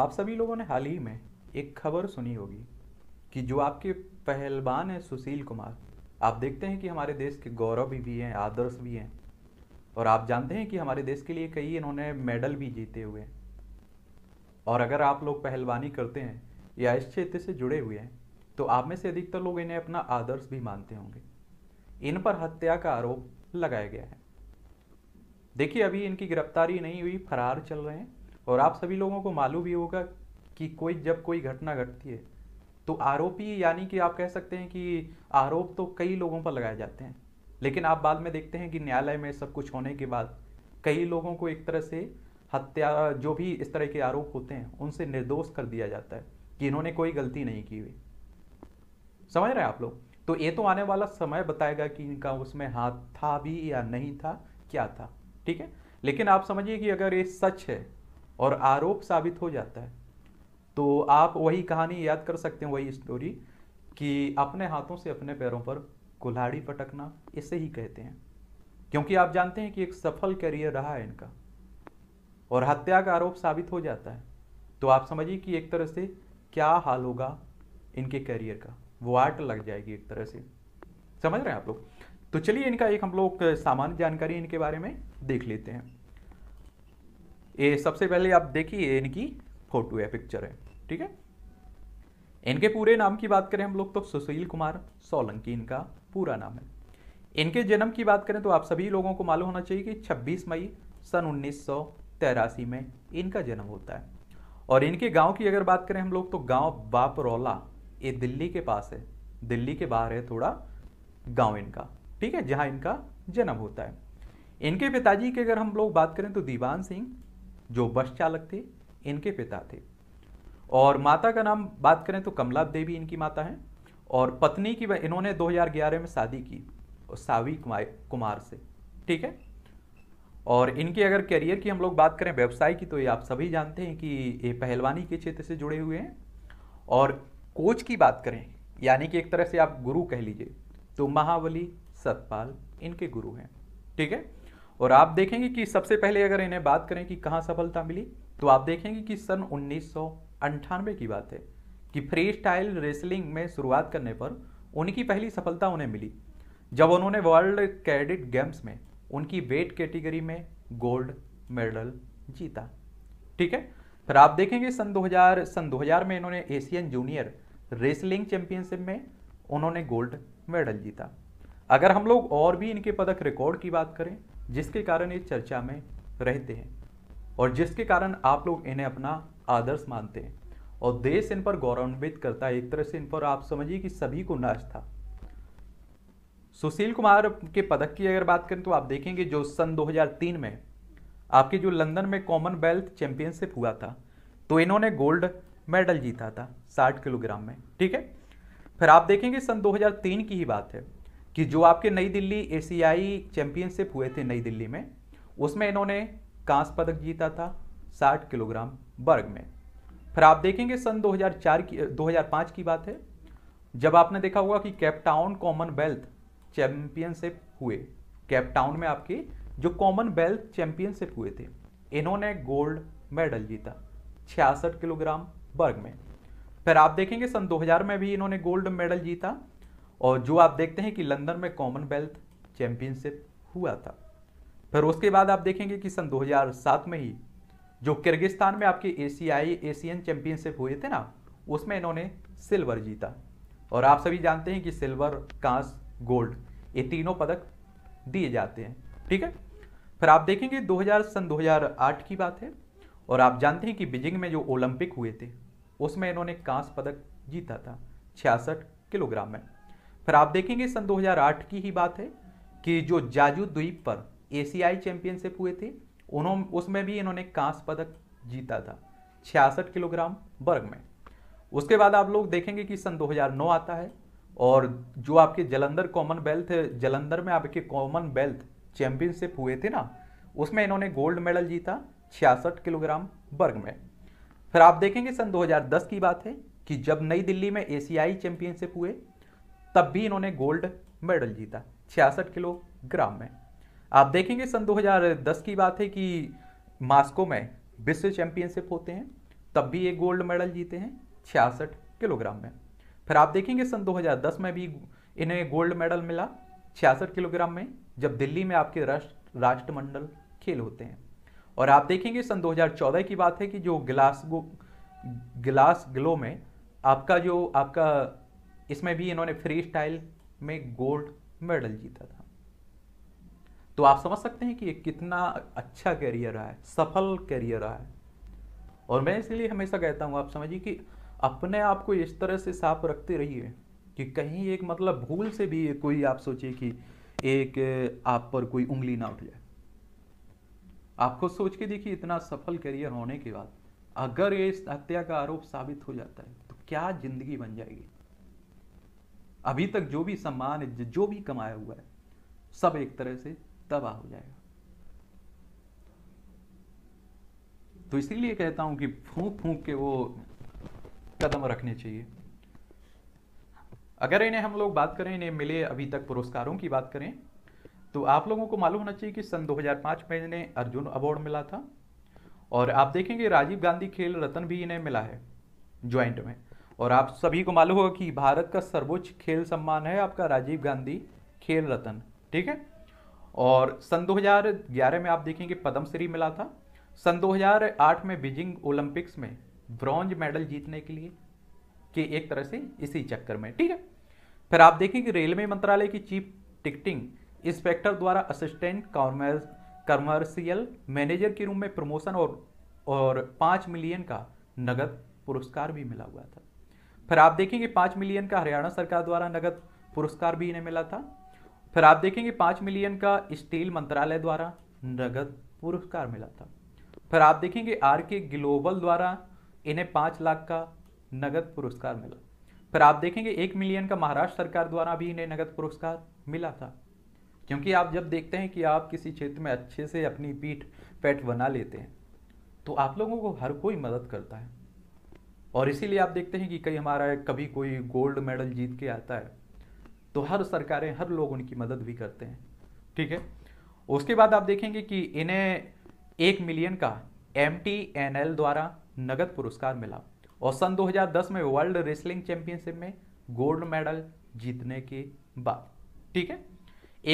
आप सभी लोगों ने हाल ही में एक खबर सुनी होगी कि जो आपके पहलवान हैं सुशील कुमार, आप देखते हैं कि हमारे देश के गौरव भी हैं, आदर्श भी हैं, और आप जानते हैं कि हमारे देश के लिए कई इन्होंने मेडल भी जीते हुए हैं। और अगर आप लोग पहलवानी करते हैं या इस क्षेत्र से जुड़े हुए हैं तो आप में से अधिकतर लोग इन्हें अपना आदर्श भी मानते होंगे। इन पर हत्या का आरोप लगाया गया है। देखिए, अभी इनकी गिरफ्तारी नहीं हुई, फरार चल रहे हैं। और आप सभी लोगों को मालूम भी होगा कि जब कोई घटना घटती है तो आरोपी, यानी कि आप कह सकते हैं कि आरोप तो कई लोगों पर लगाए जाते हैं, लेकिन आप बाद में देखते हैं कि न्यायालय में सब कुछ होने के बाद कई लोगों को एक तरह से हत्या, जो भी इस तरह के आरोप होते हैं, उनसे निर्दोष कर दिया जाता है कि इन्होंने कोई गलती नहीं की हुई। समझ रहे हैं आप लोग? तो ये तो आने वाला समय बताएगा कि इनका उसमें हाथ था भी या नहीं था, क्या था, ठीक है। लेकिन आप समझिए कि अगर ये सच है और आरोप साबित हो जाता है तो आप वही कहानी याद कर सकते हैं, वही स्टोरी कि अपने हाथों से अपने पैरों पर कुल्हाड़ी पटकना, इसे ही कहते हैं। क्योंकि आप जानते हैं कि एक सफल करियर रहा है इनका, और हत्या का आरोप साबित हो जाता है तो आप समझिए कि एक तरह से क्या हाल होगा इनके करियर का, वो आर्ट लग जाएगी एक तरह से। समझ रहे हैं आप लोग? तो चलिए, इनका एक हम लोग सामान्य जानकारी इनके बारे में देख लेते हैं। ये सबसे पहले आप देखिए, इनकी फोटो है, पिक्चर है, ठीक है। इनके पूरे नाम की बात करें हम लोग तो सुशील कुमार सोलंकी इनका पूरा नाम है। इनके जन्म की बात करें तो आप सभी लोगों को मालूम होना चाहिए कि 26 मई सन 1983 में इनका जन्म होता है। और इनके गांव की अगर बात करें हम लोग तो गांव बापरौला, ये दिल्ली के पास है, दिल्ली के बाहर है थोड़ा गाँव इनका, ठीक है, जहाँ इनका जन्म होता है। इनके पिताजी की अगर हम लोग बात करें तो दीवान सिंह, जो बस चालक थे, इनके पिता थे। और माता का नाम बात करें तो कमला देवी इनकी माता हैं। और पत्नी की इन्होंने 2011 में शादी की सावी कुमार से, ठीक है। और इनके अगर करियर की हम लोग बात करें, व्यवसाय की, तो ये आप सभी जानते हैं कि ये पहलवानी के क्षेत्र से जुड़े हुए हैं। और कोच की बात करें, यानी कि एक तरह से आप गुरु कह लीजिए, तो महावली सतपाल इनके गुरु हैं, ठीक है। और आप देखेंगे कि सबसे पहले अगर इन्हें बात करें कि कहाँ सफलता मिली तो आप देखेंगे कि सन 1998 की बात है कि फ्री स्टाइल रेसलिंग में शुरुआत करने पर उनकी पहली सफलता उन्हें मिली, जब उन्होंने वर्ल्ड कैडेट गेम्स में उनकी वेट कैटेगरी में गोल्ड मेडल जीता, ठीक है। फिर आप देखेंगे सन 2000 में इन्होंने एशियन जूनियर रेसलिंग चैंपियनशिप में उन्होंने गोल्ड मेडल जीता। अगर हम लोग और भी इनके पदक रिकॉर्ड की बात करें, जिसके कारण ये चर्चा में रहते हैं और जिसके कारण आप लोग इन्हें अपना आदर्श मानते हैं और देश इन पर गौरवान्वित करता है, एक तरह से इन पर आप समझिए कि सभी को नाच था। सुशील कुमार के पदक की अगर बात करें तो आप देखेंगे जो सन 2003 में आपके जो लंदन में कॉमनवेल्थ चैंपियनशिप हुआ था तो इन्होंने गोल्ड मेडल जीता था 60 किलोग्राम में, ठीक है। फिर आप देखेंगे सन 2003 की ही बात है कि जो आपके नई दिल्ली एशियाई चैंपियनशिप हुए थे नई दिल्ली में, उसमें इन्होंने कांस्य पदक जीता था 60 किलोग्राम वर्ग में। फिर आप देखेंगे सन 2005 की बात है, जब आपने देखा होगा कि केपटाउन कॉमनवेल्थ चैंपियनशिप हुए, केपटाउन में आपके जो कॉमनवेल्थ चैंपियनशिप हुए थे, इन्होंने गोल्ड मेडल जीता 66 किलोग्राम वर्ग में। फिर आप देखेंगे सन 2000 में भी इन्होंने गोल्ड मेडल जीता, और जो आप देखते हैं कि लंदन में कॉमनवेल्थ चैंपियनशिप हुआ था। फिर उसके बाद आप देखेंगे कि सन 2007 में ही जो किर्गिस्तान में आपके एशियन चैंपियनशिप हुए थे ना, उसमें इन्होंने सिल्वर जीता। और आप सभी जानते हैं कि सिल्वर, कांस्य, गोल्ड, ये तीनों पदक दिए जाते हैं, ठीक है। फिर आप देखेंगे सन 2008 की बात है, और आप जानते हैं कि बीजिंग में जो ओलंपिक हुए थे उसमें इन्होंने कांस्य पदक जीता था 66 किलोग्राम में। फिर आप देखेंगे सन 2008 की ही बात है कि जो जाजू द्वीप पर एशियाई चैंपियनशिप हुए थे, उसमें भी इन्होंने कांस्य पदक जीता था 66 किलोग्राम वर्ग में। उसके बाद आप लोग देखेंगे कि सन 2009 आता है, और जो आपके जलंधर में आपके कॉमनवेल्थ चैंपियनशिप हुए थे ना, उसमें इन्होंने गोल्ड मेडल जीता 66 किलोग्राम वर्ग में। फिर आप देखेंगे सन 2010 की बात है कि जब नई दिल्ली में एशियाई चैंपियनशिप हुए, तब भी इन्होंने गोल्ड मेडल जीता 66 किलोग्राम में। आप देखेंगे सन 2010 की बात है कि मास्को में विश्व चैंपियनशिप होते हैं, तब भी ये गोल्ड मेडल जीते हैं 66 किलोग्राम में। फिर आप देखेंगे सन 2010 में भी इन्हें गोल्ड मेडल मिला 66 किलोग्राम में, जब दिल्ली में आपके राष्ट्रमंडल खेल होते हैं। और आप देखेंगे सन 2014 की बात है कि जो ग्लासगो में आपका जो आपका इसमें भी इन्होंने फ्री स्टाइल में गोल्ड मेडल जीता था। तो आप समझ सकते हैं कि ये कितना अच्छा करियर रहा है, सफल करियर रहा है। और मैं इसलिए हमेशा कहता हूँ आप समझिए कि अपने आप को इस तरह से साफ रखते रहिए कि कहीं एक मतलब भूल से भी कोई आप सोचिए कि एक आप पर कोई उंगली ना उठ जाए। आप खुद सोच के देखिए, इतना सफल करियर होने के बाद अगर ये हत्या का आरोप साबित हो जाता है तो क्या जिंदगी बन जाएगी। अभी तक जो भी सम्मान जो भी कमाया हुआ है सब एक तरह से तबाह हो जाएगा। तो इसीलिए कहता हूं कि फूंक फूंक के वो कदम रखने चाहिए। अगर इन्हें हम लोग बात करें, इन्हें मिले अभी तक पुरस्कारों की बात करें तो आप लोगों को मालूम होना चाहिए कि सन 2005 में इन्हें अर्जुन अवार्ड मिला था। और आप देखेंगे राजीव गांधी खेल रत्न भी इन्हें मिला है ज्वाइंट में। और आप सभी को मालूम होगा कि भारत का सर्वोच्च खेल सम्मान है आपका राजीव गांधी खेल रत्न, ठीक है। और सन 2011 में आप देखेंगे पद्मश्री मिला था। सन 2008 में बीजिंग ओलंपिक्स में ब्रॉन्ज मेडल जीतने के लिए कि एक तरह से इसी चक्कर में, ठीक है। फिर आप देखेंगे रेलवे मंत्रालय की चीफ टिकटिंग इंस्पेक्टर द्वारा असिस्टेंट कमर्शियल मैनेजर के रूप में प्रमोशन और 5 मिलियन का नगद पुरस्कार भी मिला हुआ था। फिर आप देखेंगे 5 मिलियन का हरियाणा सरकार द्वारा नगद पुरस्कार भी इन्हें मिला था। फिर आप देखेंगे 5 मिलियन का स्टील मंत्रालय द्वारा नगद पुरस्कार मिला था। फिर आप देखेंगे आरके ग्लोबल द्वारा इन्हें 5 लाख का नगद पुरस्कार मिला। फिर आप देखेंगे 1 मिलियन का महाराष्ट्र सरकार द्वारा भी इन्हें नगद पुरस्कार मिला था। क्योंकि आप जब देखते हैं कि आप किसी क्षेत्र में अच्छे से अपनी पैठ बना लेते हैं तो आप लोगों को हर कोई मदद करता है। और इसीलिए आप देखते हैं कि कभी कोई गोल्ड मेडल जीत के आता है तो हर सरकारें हर लोग उनकी मदद भी करते हैं, ठीक है। उसके बाद आप देखेंगे कि इन्हें 1 मिलियन का MTNL द्वारा नगद पुरस्कार मिला। और सन 2010 में वर्ल्ड रेसलिंग चैंपियनशिप में गोल्ड मेडल जीतने के बाद, ठीक है।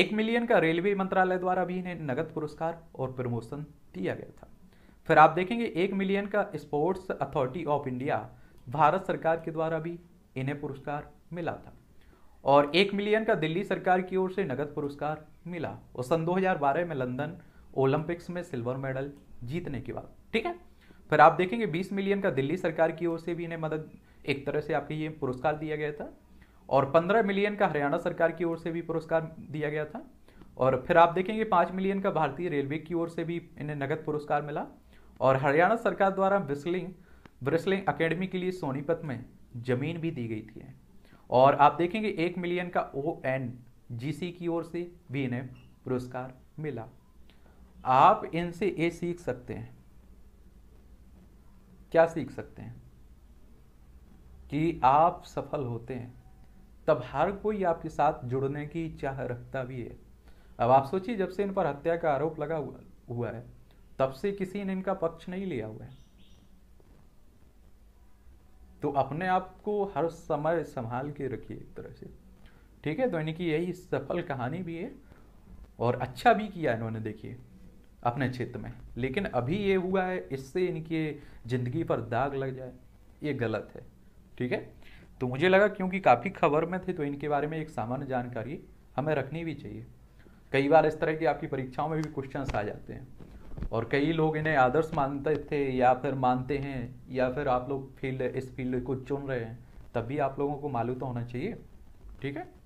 1 मिलियन का रेलवे मंत्रालय द्वारा भी इन्हें नगद पुरस्कार और प्रमोशन दिया गया था। फिर आप देखेंगे 1 मिलियन का sports authority of India Bharat सरकार के द्वारा भी इन्हें पुरस्कार मिला था। और 1 मिलियन का दिल्ली सरकार की ओर से नगद पुरस्कार मिला। और सन 2012 में लंदन ओलंपिक्स में सिल्वर मेडल जीतने के बाद, ठीक है। फिर आप देखेंगे 20 मिलियन का दिल्ली सरकार की ओर से भी इन्हें मदद एक तरह से आपके ये पुरस्कार दिया गया था। और 15 मिलियन का हरियाणा सरकार की ओर से भी पुरस्कार दिया गया था। और फिर आप देखेंगे 5 मिलियन का भारतीय रेलवे की ओर से भी इन्हें नगद पुरस्कार मिला। और हरियाणा सरकार द्वारा रेसलिंग अकेडमी के लिए सोनीपत में जमीन भी दी गई थी। और आप देखेंगे 1 मिलियन का ONGC की ओर से भी इन्हें पुरस्कार मिला। आप इनसे ये सीख सकते हैं, क्या सीख सकते हैं कि आप सफल होते हैं तब हर कोई आपके साथ जुड़ने की चाह रखता भी है। अब आप सोचिए, जब से इन पर हत्या का आरोप लगा हुआ है तब से किसी ने इनका पक्ष नहीं लिया हुआ है। तो अपने आप को हर समय संभाल के रखिए एक तरह से, ठीक है। तो यानी कि यही सफल कहानी भी है और अच्छा भी किया इन्होंने देखिए अपने क्षेत्र में। लेकिन अभी ये हुआ है, इससे इनकी ज़िंदगी पर दाग लग जाए ये गलत है, ठीक है। तो मुझे लगा क्योंकि काफ़ी खबर में थे तो इनके बारे में एक सामान्य जानकारी हमें रखनी भी चाहिए। कई बार इस तरह की आपकी परीक्षाओं में भी क्वेश्चन आ जाते हैं और कई लोग इन्हें आदर्श मानते थे या फिर मानते हैं, या फिर आप लोग इस फील्ड को चुन रहे हैं तब भी आप लोगों को मालूम तो होना चाहिए, ठीक है।